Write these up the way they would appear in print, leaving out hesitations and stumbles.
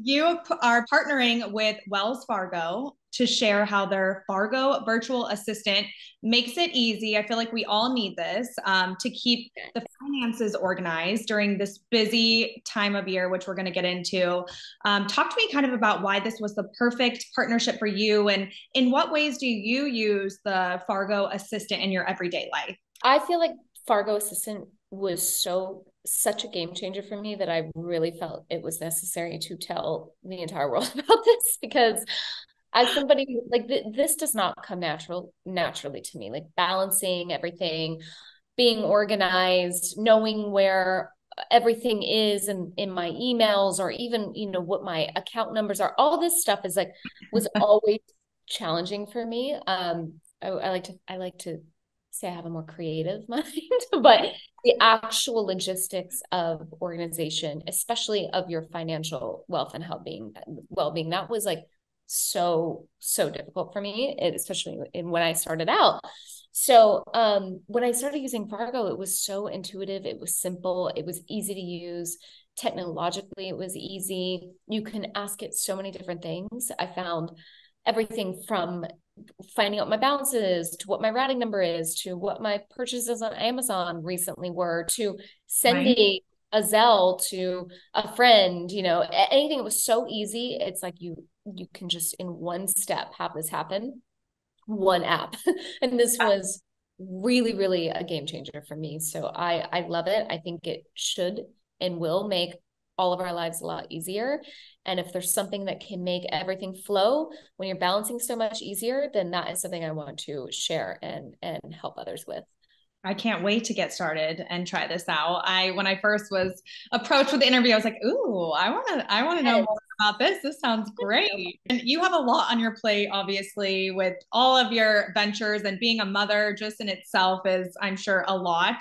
You are partnering with Wells Fargo to share how their Fargo virtual assistant makes it easy. I feel like we all need this to keep the finances organized during this busy time of year, which we're going to get into. Talk to me kind of about why this was the perfect partnership for you, and in what ways do you use the Fargo assistant in your everyday life? I feel like Fargo assistant was such a game changer for me that I really felt it was necessary to tell the entire world about this, because as somebody like this does not come naturally to me, like balancing everything, being organized, knowing where everything is in my emails, or even, you know, what my account numbers are. All this stuff is like, was always challenging for me. I like to say I have a more creative mind, but the actual logistics of organization, especially of your financial wealth and well-being, that was like so difficult for me, especially when I started out. So when I started using Fargo, it was so intuitive. It was simple. It was easy to use. Technologically, it was easy. You can ask it so many different things. I found everything from finding out my balances to what my routing number is, to what my purchases on Amazon recently were, to sending a Zelle to a friend, you know, anything. It was so easy. It's like you can just in one step have this happen, one app. And this was really, really a game changer for me. So I love it. I think it should and will make all of our lives a lot easier. And if there's something that can make everything flow when you're balancing so much easier, then that is something I want to share and help others with. I can't wait to get started and try this out. When I first was approached with the interview, I was like, ooh, I want to know more about this. This sounds great. And you have a lot on your plate, obviously, with all of your ventures, and being a mother just in itself is, I'm sure, a lot.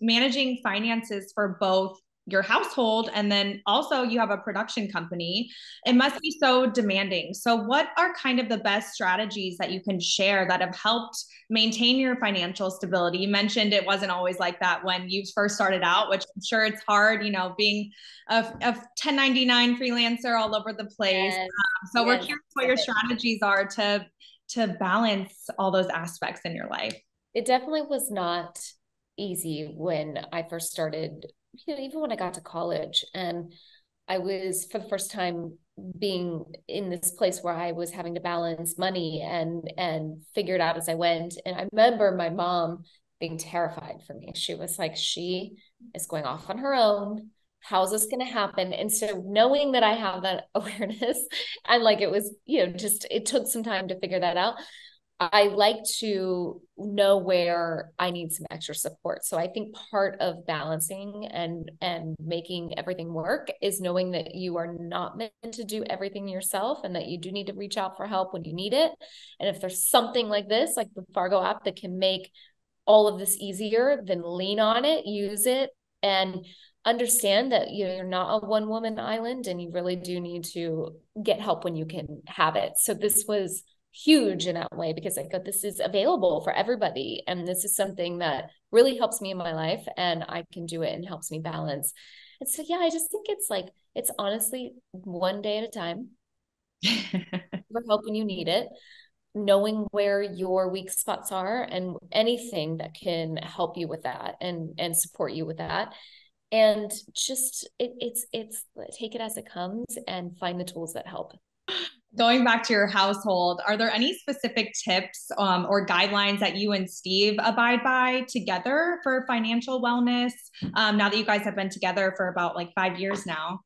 Managing finances for both your household, and then also you have a production company. It must be so demanding. So what are kind of the best strategies that you can share that have helped maintain your financial stability? You mentioned it wasn't always like that when you first started out, which I'm sure it's hard, you know, being a 1099 freelancer all over the place. Yes. So we're curious what your strategies are to balance all those aspects in your life. It definitely was not easy when I first started, you know, even when I got to college, and I was for the first time being in this place where I was having to balance money and figure it out as I went. And I remember my mom being terrified for me. She was like, she is going off on her own. How's this going to happen? And so knowing that I have that awareness, and like, it was, you know, just, it took some time to figure that out. I like to know where I need some extra support. So I think part of balancing and making everything work is knowing that you are not meant to do everything yourself, and that you do need to reach out for help when you need it. And if there's something like this, like the Fargo app, that can make all of this easier, then lean on it, use it, and understand that you're not a one-woman island, and you really do need to get help when you can have it. So this was huge in that way, because I go, this is available for everybody. And this is something that really helps me in my life, and I can do it and helps me balance. And so, yeah, I just think it's like, it's honestly one day at a time. For help when you need it, knowing where your weak spots are, and anything that can help you with that and support you with that. And just, it's take it as it comes and find the tools that help. Going back to your household, are there any specific tips or guidelines that you and Steve abide by together for financial wellness, now that you guys have been together for about like 5 years now?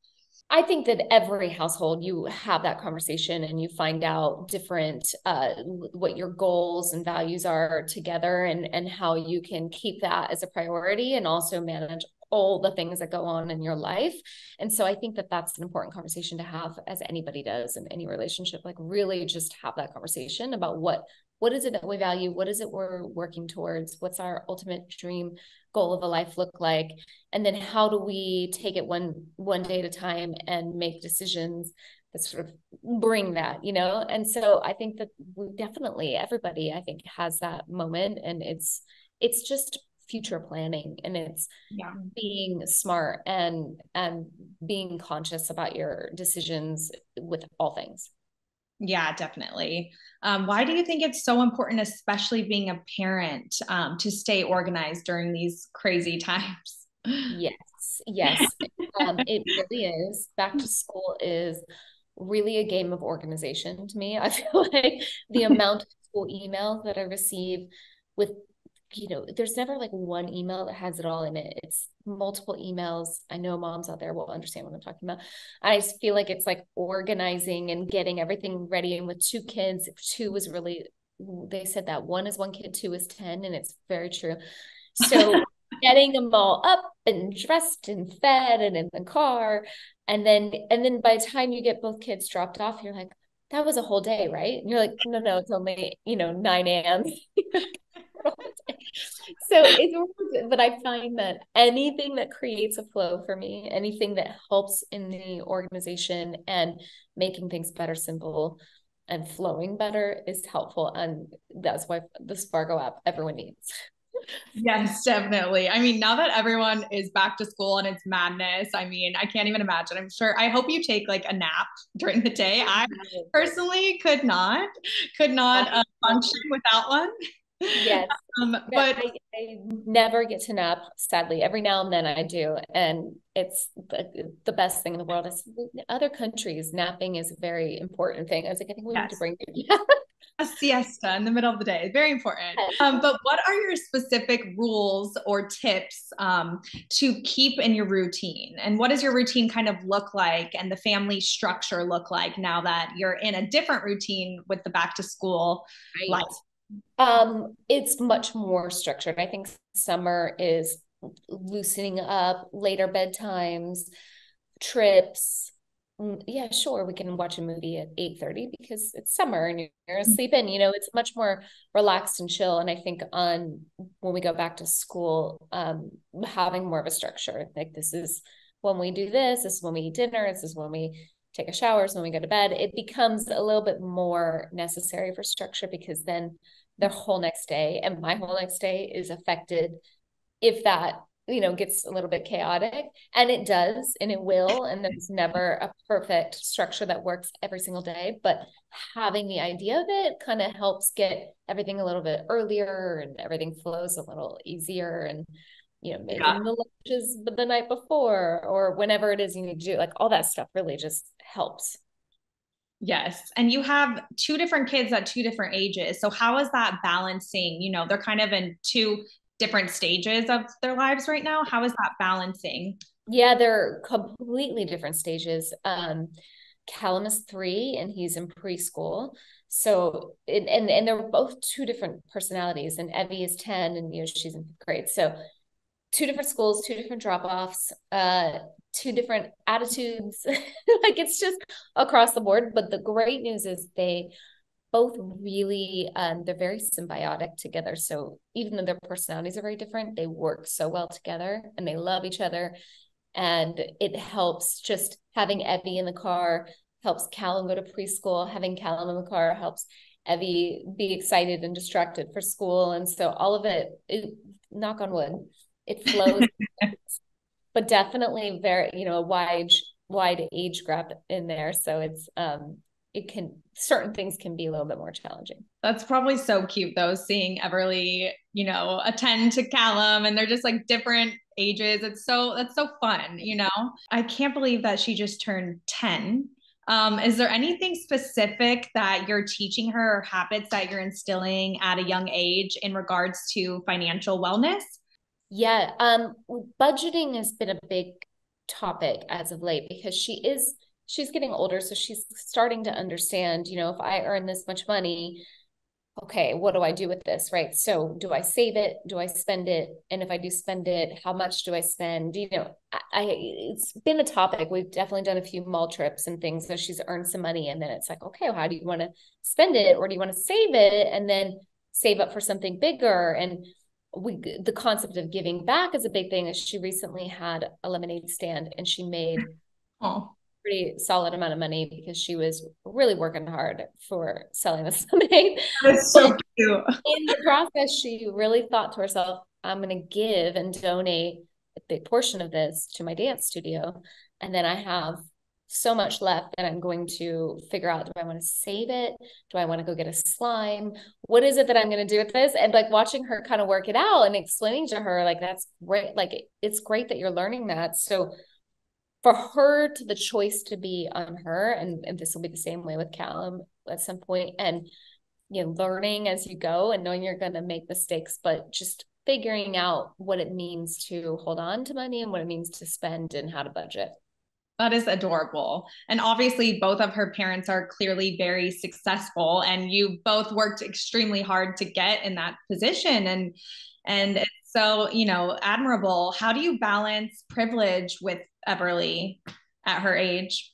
I think that every household, you have that conversation and you find out different, what your goals and values are together, and how you can keep that as a priority and also manage all the things that go on in your life. And so I think that that's an important conversation to have, as anybody does in any relationship, like really just have that conversation about what is it that we value? What is it we're working towards? What's our ultimate dream goal of a life look like? And then how do we take it one day at a time and make decisions that sort of bring that, you know? And so I think that we definitely, everybody, I think, has that moment, and it's just future planning, and it's being smart and being conscious about your decisions with all things. Yeah, definitely. Why do you think it's so important, especially being a parent, to stay organized during these crazy times? Yes. It really is. Back to school is really a game of organization to me. I feel like the amount of school emails that I receive with, there's never like one email that has it all in it. It's multiple emails. I know moms out there will understand what I'm talking about. I just feel like it's like organizing and getting everything ready. And with two kids, they said that one is one kid, two is 10. And it's very true. So getting them all up and dressed and fed and in the car. And then by the time you get both kids dropped off, you're like, that was a whole day, right? And you're like, no, it's only, 9 a.m. So it's, but I find that anything that creates a flow for me, anything that helps in the organization and making things better, simple and flowing better is helpful. And that's why the Spargo app everyone needs. Yes, definitely. I mean, now that everyone is back to school and it's madness, I mean, I can't even imagine. I'm sure, I hope you take like a nap during the day. I personally could not function without one. Yes. But I never get to nap, sadly. Every now and then I do. And it's the best thing in the world. Is other countries, napping is a very important thing. I was like, I think we need to bring it. A siesta in the middle of the day is very important. But what are your specific rules or tips to keep in your routine? And what does your routine kind of look like and the family structure look like now that you're in a different routine with the back to school life? It's much more structured. I think summer is loosening up, later bedtimes, trips. Yeah, sure. We can watch a movie at 8:30 because it's summer and you're asleep in, it's much more relaxed and chill. And I think when we go back to school, having more of a structure, like this is when we do this, this is when we eat dinner, this is when we take a shower, so when we go to bed, it becomes a little bit more necessary for structure, because then the whole next day and my whole next day is affected if that, gets a little bit chaotic. And it does, and it will, and there's never a perfect structure that works every single day, but having the idea of it kind of helps get everything a little bit earlier and everything flows a little easier. And maybe the lunches the night before or whenever it is you need to do, like all that stuff really just helps. Yes. And you have two different kids at two different ages. So how is that balancing? They're kind of in two different stages of their lives right now. How is that balancing? Yeah, they're completely different stages. Callum is 3 and he's in preschool. So, and they're both two different personalities, and Evie is 10 and she's in 5th grade. So two different schools, two different drop-offs, two different attitudes. Like it's just across the board. But the great news is they both really, they're very symbiotic together. So even though their personalities are very different, they work so well together and they love each other. And it helps, just having Evie in the car helps Callum go to preschool. Having Callum in the car helps Evie be excited and distracted for school. And so all of it, knock on wood, it flows. But definitely very, a wide age gap in there. So it's, certain things can be a little bit more challenging. That's probably so cute though, seeing Everly, attend to Callum, and they're just like different ages. That's so fun. I can't believe that she just turned 10. Is there anything specific that you're teaching her or habits that you're instilling at a young age in regards to financial wellness? Yeah. Budgeting has been a big topic as of late because she's getting older. So she's starting to understand, if I earn this much money, okay, what do I do with this? Right. So do I save it? Do I spend it? And if I do spend it, how much do I spend? It's been a topic. We've definitely done a few mall trips and things. So she's earned some money, and then it's like, okay, well, how do you want to spend it? Or do you want to save it and then save up for something bigger? And the concept of giving back is a big thing. She recently had a lemonade stand, and she made a pretty solid amount of money because she was really working hard for selling this lemonade. That's so cute. In the process, she really thought to herself, I'm going to give and donate a big portion of this to my dance studio. And then I have so much left that I'm going to figure out, do I want to save it? Do I want to go get a slime? What is it that I'm going to do with this? And like watching her kind of work it out and explaining to her, like, that's great. Like, it's great that you're learning that. So for her to the choice to be on her, and this will be the same way with Callum at some point, and, you know, learning as you go and knowing you're going to make mistakes, but just figuring out what it means to hold on to money and what it means to spend and how to budget. That is adorable. And obviously both of her parents are clearly very successful, and you both worked extremely hard to get in that position. And it's so, you know, admirable. How do you balance privilege with Everly at her age?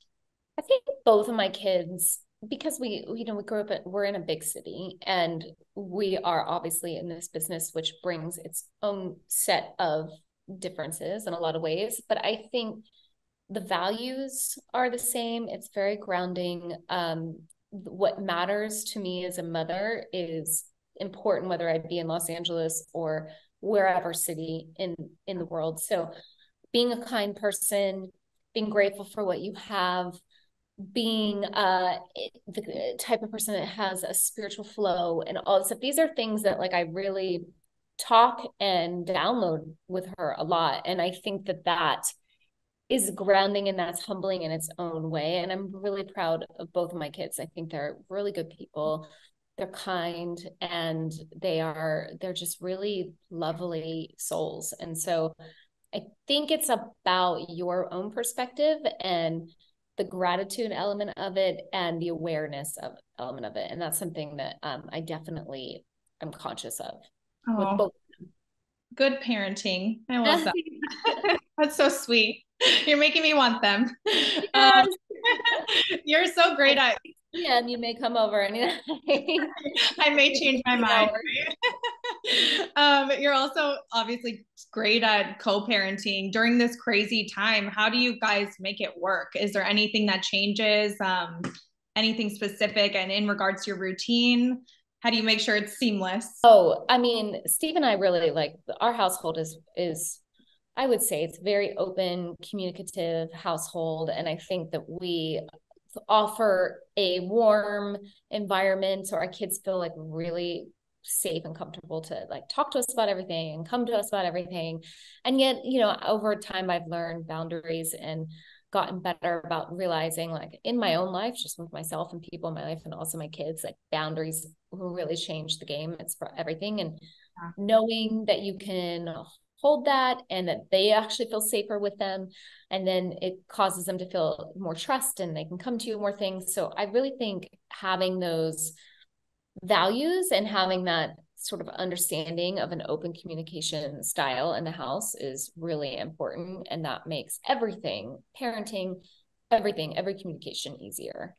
I think both of my kids, because we grew up we're in a big city, and we are obviously in this business, which brings its own set of differences in a lot of ways. But I think the values are the same. It's very grounding. What matters to me as a mother is important, whether I be in Los Angeles or wherever city in the world. So being a kind person, being grateful for what you have, being the type of person that has a spiritual flow and all this stuff. These are things that, like, I really talk and download with her a lot. And I think that is grounding, and that's humbling in its own way. And I'm really proud of both of my kids. I think they're really good people. They're kind, and they're just really lovely souls. And so I think it's about your own perspective and the gratitude element of it and the awareness of element of it. And that's something that I definitely am conscious of. With both. Good parenting. I love that. That's so sweet. You're making me want them. Yes. You're so great at. Yeah, and you may come over anytime. I may change my mind. You're also obviously great at co-parenting during this crazy time. How do you guys make it work? Is there anything that changes? Anything specific? And in regards to your routine, how do you make sure it's seamless? Oh, I mean, Steve and I really like our household is. I would say it's very open, communicative household. And I think that we offer a warm environment, so our kids feel like really safe and comfortable to like talk to us about everything and come to us about everything. And yet, you know, over time I've learned boundaries and gotten better about realizing, like, in my own life, just with myself and people in my life and also my kids, like, boundaries really change the game. It's for everything. And knowing that you can hold that and that they actually feel safer with them. And then it causes them to feel more trust and they can come to you more things. So I really think having those values and having that sort of understanding of an open communication style in the house is really important. And that makes everything, parenting, everything, every communication easier.